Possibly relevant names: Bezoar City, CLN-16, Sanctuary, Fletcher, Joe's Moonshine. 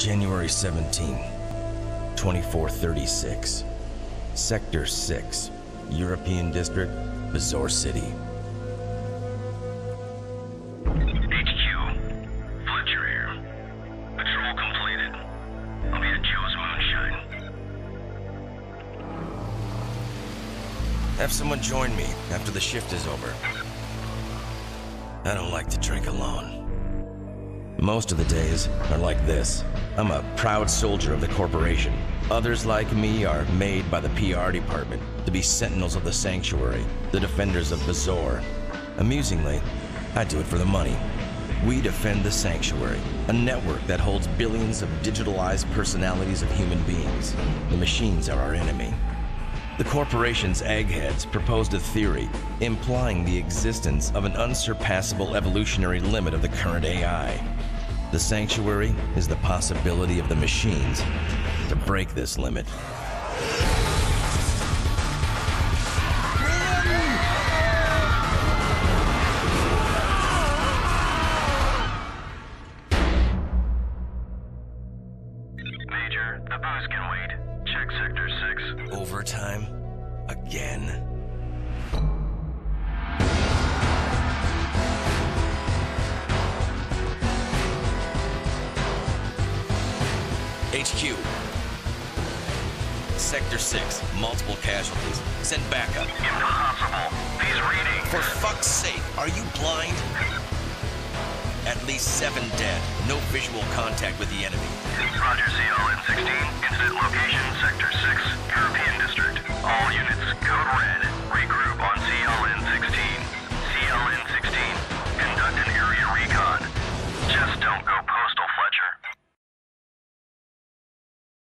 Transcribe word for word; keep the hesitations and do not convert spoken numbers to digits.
January seventeenth, twenty-four thirty-six. Sector six, European District, Bezoar City. H Q, Fletcher here. Patrol completed. I'll be at Joe's Moonshine. Have someone join me after the shift is over. I don't like to drink alone. Most of the days are like this. I'm a proud soldier of the corporation. Others like me are made by the P R department to be sentinels of the Sanctuary, the defenders of Bezoar. Amusingly, I do it for the money. We defend the Sanctuary, a network that holds billions of digitalized personalities of human beings. The machines are our enemy. The corporation's eggheads proposed a theory implying the existence of an unsurpassable evolutionary limit of the current A I. The Sanctuary is the possibility of the machines to break this limit. Major, the booze can wait. Check Sector six. Overtime? Again? H Q. Sector six. Multiple casualties. Send backup. Impossible. He's reading. For fuck's sake, are you blind? At least seven dead. No visual contact with the enemy. Roger, C L N sixteen. Incident location, Sector six, European District. All units, code red.